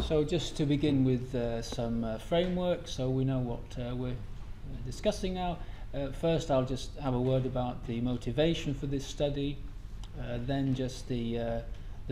So just to begin with some framework, so we know what we're discussing now. First I'll just have a word about the motivation for this study, then just the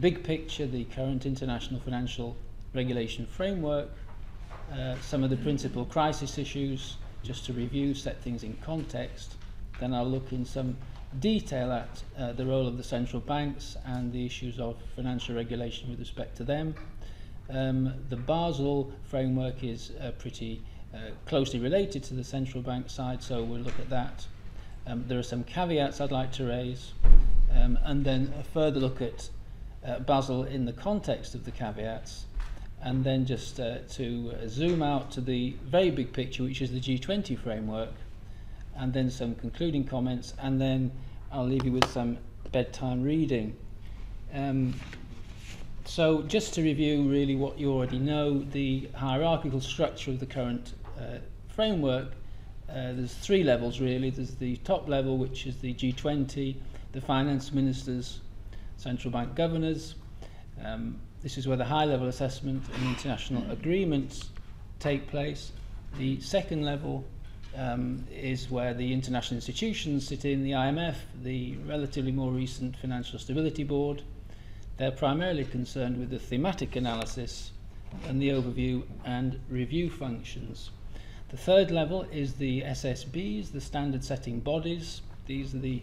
big picture, the current international financial regulation framework, some of the principal crisis issues, just to review, set things in context. Then I'll look in some detail at the role of the central banks and the issues of financial regulation with respect to them. The Basel framework is pretty closely related to the central bank side, so we'll look at that. There are some caveats I'd like to raise, and then a further look at Basel in the context of the caveats, and then just to zoom out to the very big picture, which is the G20 framework, and then some concluding comments, and then I'll leave you with some bedtime reading. So just to review really what you already know, the hierarchical structure of the current framework, there's three levels really. There's the top level, which is the G20, the finance ministers, central bank governors. This is where the high level assessment and international agreements take place. The second level is where the international institutions sit in, the IMF, the relatively more recent Financial Stability Board. They're primarily concerned with the thematic analysis and the overview and review functions. The third level is the SSBs, the standard setting bodies. These are the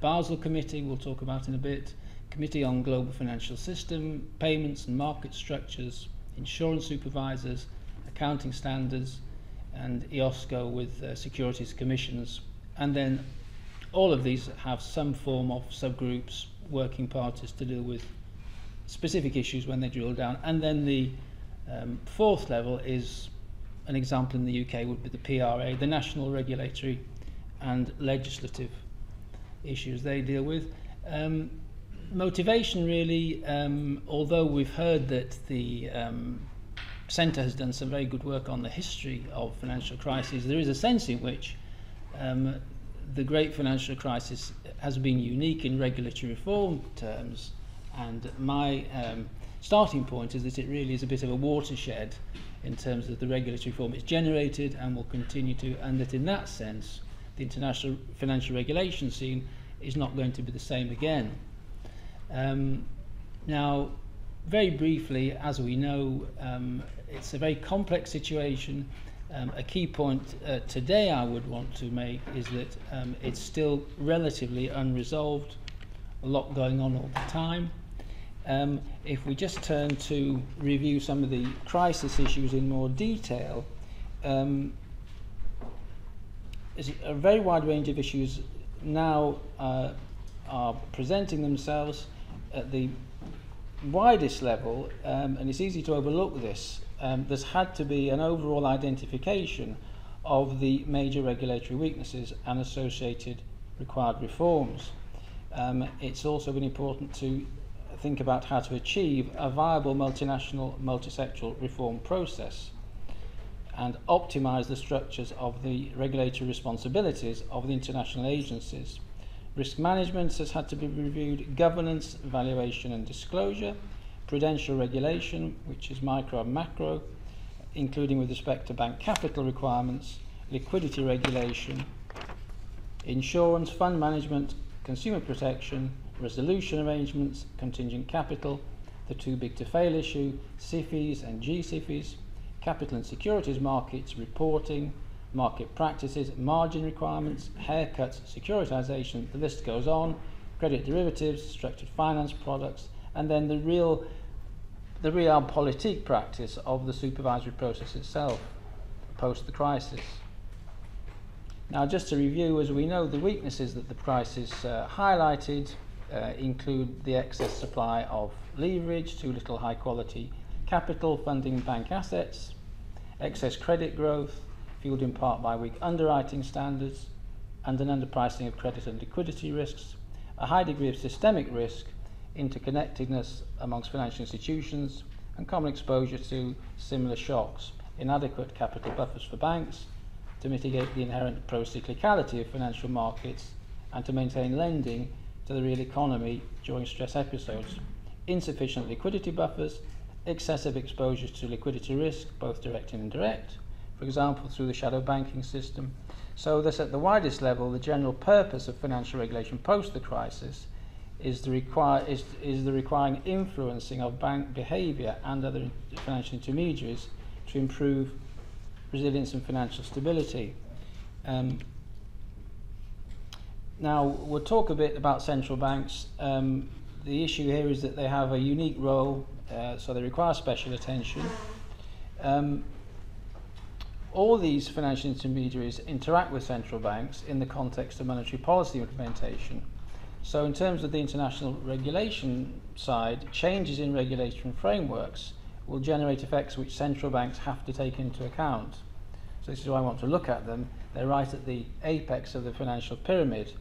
Basel Committee, we'll talk about in a bit, Committee on Global Financial System, Payments and Market Structures, Insurance Supervisors, Accounting Standards, and IOSCO with Securities Commissions. And then all of these have some form of subgroups, working parties to deal with specific issues when they drill down. And then the fourth level is, an example in the UK would be the PRA, the National Regulatory and Legislative Issues they deal with. Motivation really, although we've heard that the Centre has done some very good work on the history of financial crises, there is a sense in which the great financial crisis has been unique in regulatory reform terms, and my starting point is that it really is a bit of a watershed in terms of the regulatory reform it's generated and will continue to, and that in that sense the international financial regulation scene is not going to be the same again. Now very briefly, as we know, it's a very complex situation. A key point today I would want to make is that it's still relatively unresolved, a lot going on all the time. If we just turn to review some of the crisis issues in more detail, a very wide range of issues now are presenting themselves at the widest level, and it's easy to overlook this. There's had to be an overall identification of the major regulatory weaknesses and associated required reforms. It's also been important to think about how to achieve a viable multinational, multisectoral reform process and optimise the structures of the regulatory responsibilities of the international agencies. Risk management has had to be reviewed, governance, valuation and disclosure, prudential regulation, which is micro and macro, including with respect to bank capital requirements, liquidity regulation, insurance, fund management, consumer protection, resolution arrangements, contingent capital, the too big to fail issue, SIFIs and G-SIFIs, capital and securities markets, reporting, market practices, margin requirements, haircuts, securitization, the list goes on, credit derivatives, structured finance products, and then the realpolitik practice of the supervisory process itself post the crisis. Now just to review, as we know, the weaknesses that the crisis highlighted include the excess supply of leverage, too little high quality capital funding bank assets, excess credit growth fueled in part by weak underwriting standards and an underpricing of credit and liquidity risks, a high degree of systemic risk, interconnectedness amongst financial institutions and common exposure to similar shocks, inadequate capital buffers for banks to mitigate the inherent pro-cyclicality of financial markets and to maintain lending to the real economy during stress episodes, insufficient liquidity buffers excessive exposures to liquidity risk, both direct and indirect, for example through the shadow banking system. So this, at the widest level, the general purpose of financial regulation post the crisis is the requiring influencing of bank behaviour and other financial intermediaries to improve resilience and financial stability. Now, we'll talk a bit about central banks. The issue here is that they have a unique role, so they require special attention. All these financial intermediaries interact with central banks in the context of monetary policy implementation. So in terms of the international regulation side, changes in regulation frameworks will generate effects which central banks have to take into account. So this is why I want to look at them. They're right at the apex of the financial pyramid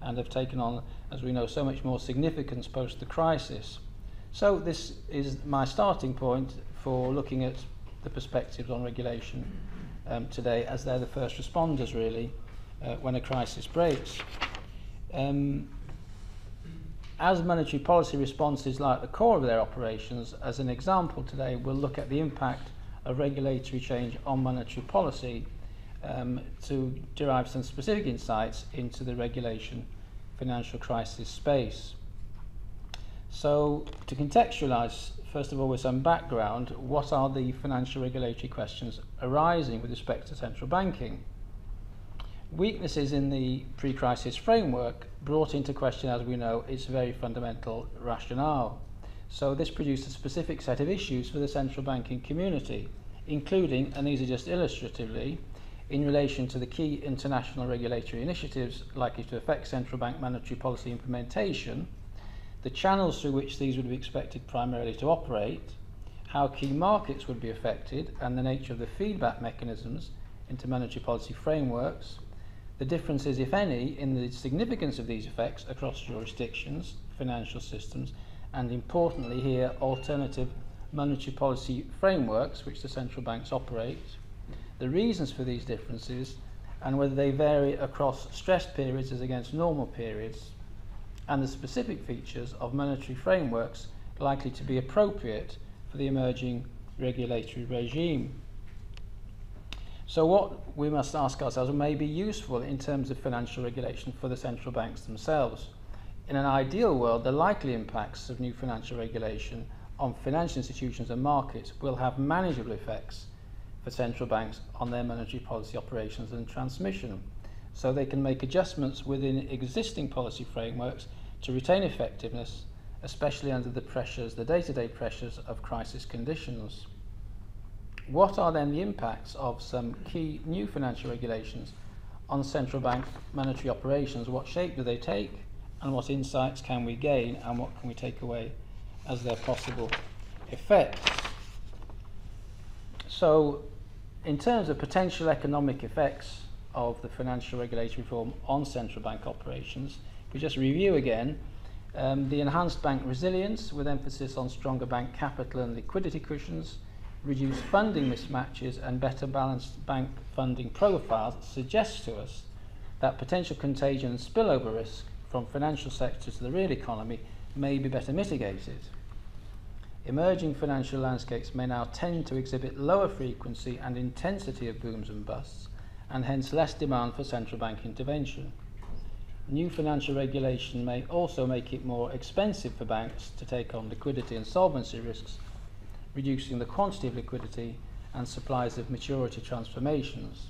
and have taken on, as we know, so much more significance post the crisis. So this is my starting point for looking at the perspectives on regulation today, as they're the first responders really when a crisis breaks. As monetary policy responses lie at the core of their operations, as an example today, we'll look at the impact of regulatory change on monetary policy to derive some specific insights into the regulation financial crisis space. So to contextualise, first of all, with some background, what are the financial regulatory questions arising with respect to central banking? Weaknesses in the pre-crisis framework brought into question, as we know, its very fundamental rationale. So this produced a specific set of issues for the central banking community, including, and these are just illustratively, in relation to the key international regulatory initiatives likely to affect central bank monetary policy implementation, the channels through which these would be expected primarily to operate, how key markets would be affected, and the nature of the feedback mechanisms into monetary policy frameworks, the differences, if any, in the significance of these effects across jurisdictions, financial systems, and importantly here, alternative monetary policy frameworks which the central banks operate, the reasons for these differences, and whether they vary across stress periods as against normal periods, and the specific features of monetary frameworks likely to be appropriate for the emerging regulatory regime. So what we must ask ourselves may be useful in terms of financial regulation for the central banks themselves. In an ideal world, the likely impacts of new financial regulation on financial institutions and markets will have manageable effects for central banks on their monetary policy operations and transmission. So they can make adjustments within existing policy frameworks to retain effectiveness, especially under the pressures, the day-to-day pressures of crisis conditions. What are then the impacts of some key new financial regulations on central bank monetary operations? What shape do they take, and what insights can we gain, and what can we take away as their possible effects? So in terms of potential economic effects of the financial regulatory reform on central bank operations, we just review again the enhanced bank resilience with emphasis on stronger bank capital and liquidity cushions, reduced funding mismatches and better balanced bank funding profiles suggests to us that potential contagion and spillover risk from financial sector to the real economy may be better mitigated. Emerging financial landscapes may now tend to exhibit lower frequency and intensity of booms and busts, and hence less demand for central bank intervention. New financial regulation may also make it more expensive for banks to take on liquidity and solvency risks, reducing the quantity of liquidity and supplies of maturity transformations.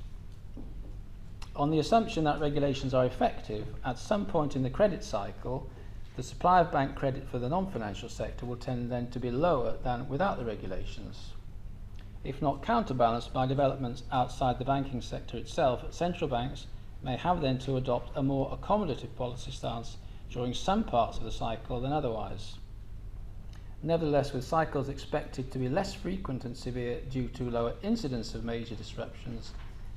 On the assumption that regulations are effective, at some point in the credit cycle, the supply of bank credit for the non-financial sector will tend then to be lower than without the regulations. If not counterbalanced by developments outside the banking sector itself, central banks may have then to adopt a more accommodative policy stance during some parts of the cycle than otherwise. Nevertheless, with cycles expected to be less frequent and severe due to lower incidence of major disruptions,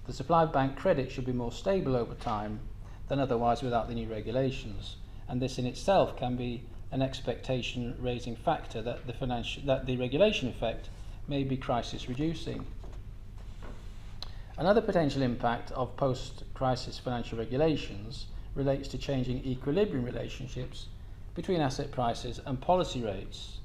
the supply of bank credit should be more stable over time than otherwise without the new regulations. And this in itself can be an expectation-raising factor that the regulation effect may be crisis-reducing. Another potential impact of post-crisis financial regulations relates to changing equilibrium relationships between asset prices and policy rates.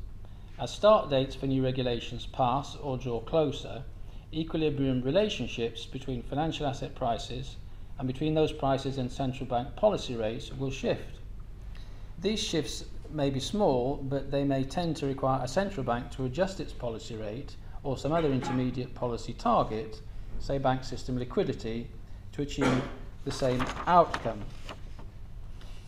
As start dates for new regulations pass or draw closer, equilibrium relationships between financial asset prices and between those prices and central bank policy rates will shift. These shifts may be small, but they may tend to require a central bank to adjust its policy rate or some other intermediate policy target, say bank system liquidity, to achieve the same outcome.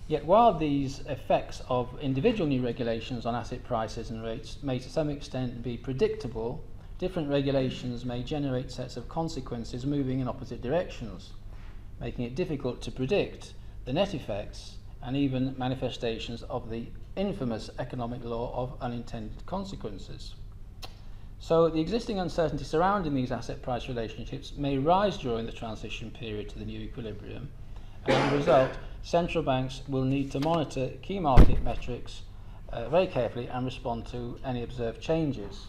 Yet while these effects of individual new regulations on asset prices and rates may to some extent be predictable, different regulations may generate sets of consequences moving in opposite directions, making it difficult to predict the net effects and even manifestations of the infamous economic law of unintended consequences. So the existing uncertainty surrounding these asset price relationships may rise during the transition period to the new equilibrium, and as a result, central banks will need to monitor key market metrics very carefully and respond to any observed changes.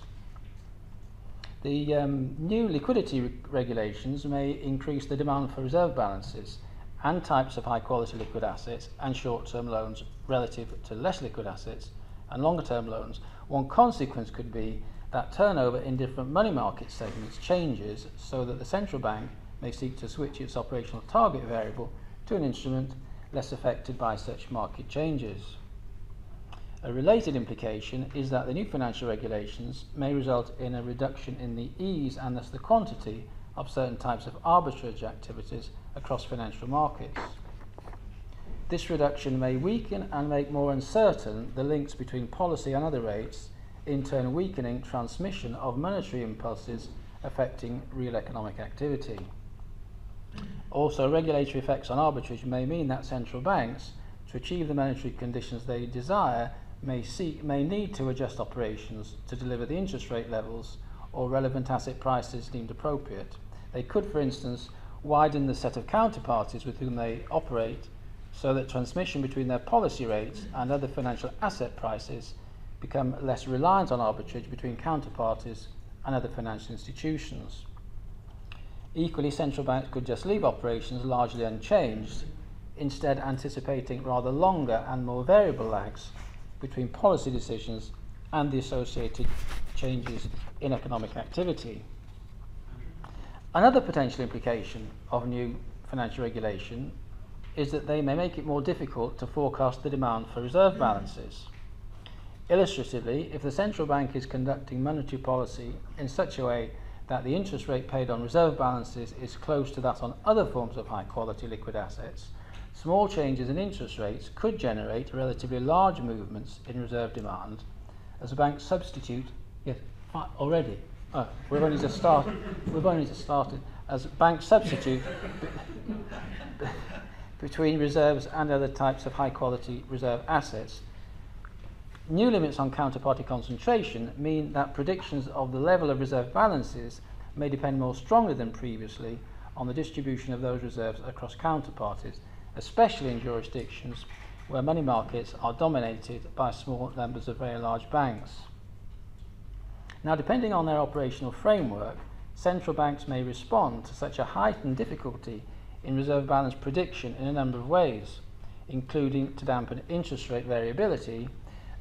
The new liquidity regulations may increase the demand for reserve balances and types of high-quality liquid assets and short-term loans relative to less liquid assets and longer-term loans. One consequence could be that turnover in different money market segments changes so that the central bank may seek to switch its operational target variable to an instrument less affected by such market changes. A related implication is that the new financial regulations may result in a reduction in the ease and thus the quantity of certain types of arbitrage activities across financial markets. This reduction may weaken and make more uncertain the links between policy and other rates, in turn weakening transmission of monetary impulses affecting real economic activity. Also, regulatory effects on arbitrage may mean that central banks, to achieve the monetary conditions they desire, may need to adjust operations to deliver the interest rate levels or relevant asset prices deemed appropriate. They could, for instance, widen the set of counterparties with whom they operate so that transmission between their policy rates and other financial asset prices become less reliant on arbitrage between counterparties and other financial institutions. Equally, central banks could just leave operations largely unchanged, instead anticipating rather longer and more variable lags between policy decisions and the associated changes in economic activity. Another potential implication of new financial regulation is that they may make it more difficult to forecast the demand for reserve balances. Illustratively, if the central bank is conducting monetary policy in such a way that the interest rate paid on reserve balances is close to that on other forms of high-quality liquid assets, small changes in interest rates could generate relatively large movements in reserve demand as a bank substitute. Yes, already. Oh, we've only just started. We've only just started as bank substitute between reserves and other types of high-quality reserve assets. New limits on counterparty concentration mean that predictions of the level of reserve balances may depend more strongly than previously on the distribution of those reserves across counterparties, especially in jurisdictions where money markets are dominated by small numbers of very large banks. Now, depending on their operational framework, central banks may respond to such a heightened difficulty in reserve balance prediction in a number of ways, including to dampen interest rate variability,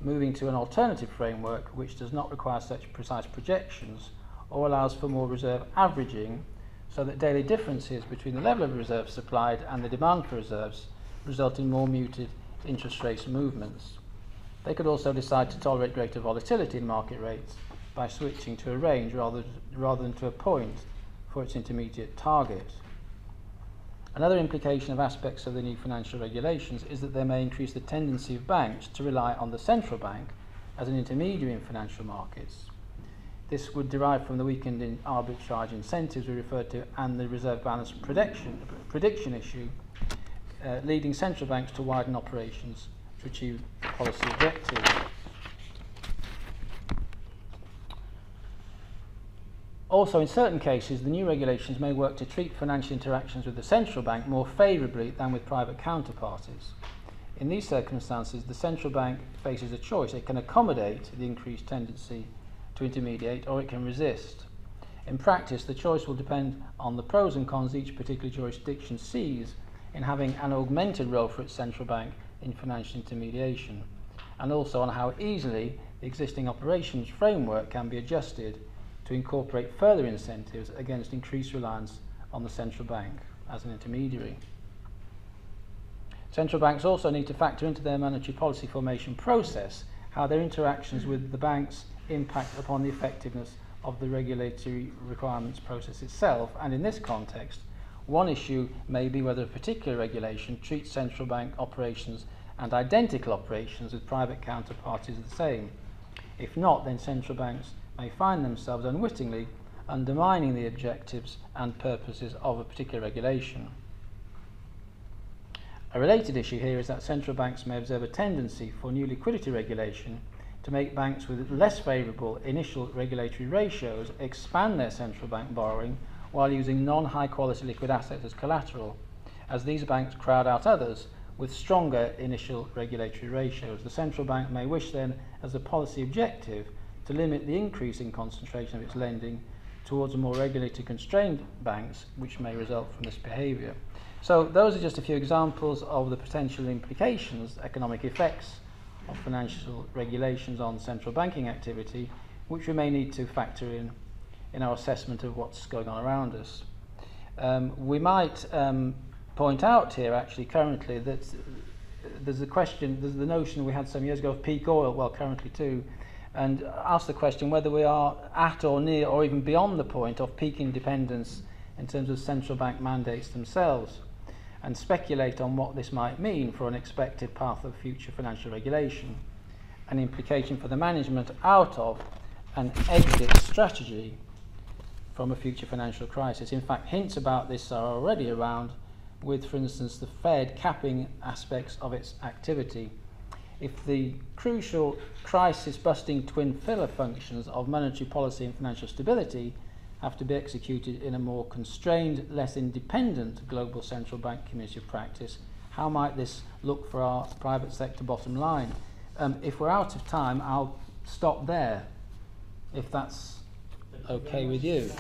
moving to an alternative framework which does not require such precise projections or allows for more reserve averaging, so that daily differences between the level of reserves supplied and the demand for reserves result in more muted interest rate movements. They could also decide to tolerate greater volatility in market rates by switching to a range rather than to a point for its intermediate target. Another implication of aspects of the new financial regulations is that they may increase the tendency of banks to rely on the central bank as an intermediary in financial markets. This would derive from the weakened in arbitrage incentives we referred to and the reserve balance prediction issue, leading central banks to widen operations to achieve policy objectives. Also, in certain cases, the new regulations may work to treat financial interactions with the central bank more favourably than with private counterparties. In these circumstances, the central bank faces a choice. It can accommodate the increased tendency to intermediate, or it can resist. In practice, the choice will depend on the pros and cons each particular jurisdiction sees in having an augmented role for its central bank in financial intermediation, and also on how easily the existing operations framework can be adjusted to incorporate further incentives against increased reliance on the central bank as an intermediary. Central banks also need to factor into their monetary policy formation process how their interactions with the banks impact upon the effectiveness of the regulatory requirements process itself, and in this context, one issue may be whether a particular regulation treats central bank operations and identical operations with private counterparties the same. If not, then central banks may find themselves unwittingly undermining the objectives and purposes of a particular regulation. A related issue here is that central banks may observe a tendency for new liquidity regulation to make banks with less favourable initial regulatory ratios expand their central bank borrowing while using non-high quality liquid assets as collateral, as these banks crowd out others with stronger initial regulatory ratios. The central bank may wish then, as a policy objective, to limit the increase in concentration of its lending towards more regulated constrained banks, which may result from this behaviour. So those are just a few examples of the potential implications, economic effects of financial regulations on central banking activity, which we may need to factor in our assessment of what's going on around us. We might point out here actually currently that there's the notion we had some years ago of peak oil, well currently too, and ask the question whether we are at or near or even beyond the point of peak independence in terms of central bank mandates themselves, and speculate on what this might mean for an expected path of future financial regulation, an implication for the management out of an exit strategy from a future financial crisis. In fact, hints about this are already around with, for instance, the Fed capping aspects of its activity. If the crucial crisis-busting twin pillar functions of monetary policy and financial stability have to be executed in a more constrained, less independent global central bank community of practice, how might this look for our private sector bottom line? If we're out of time, I'll stop there, if that's okay with you.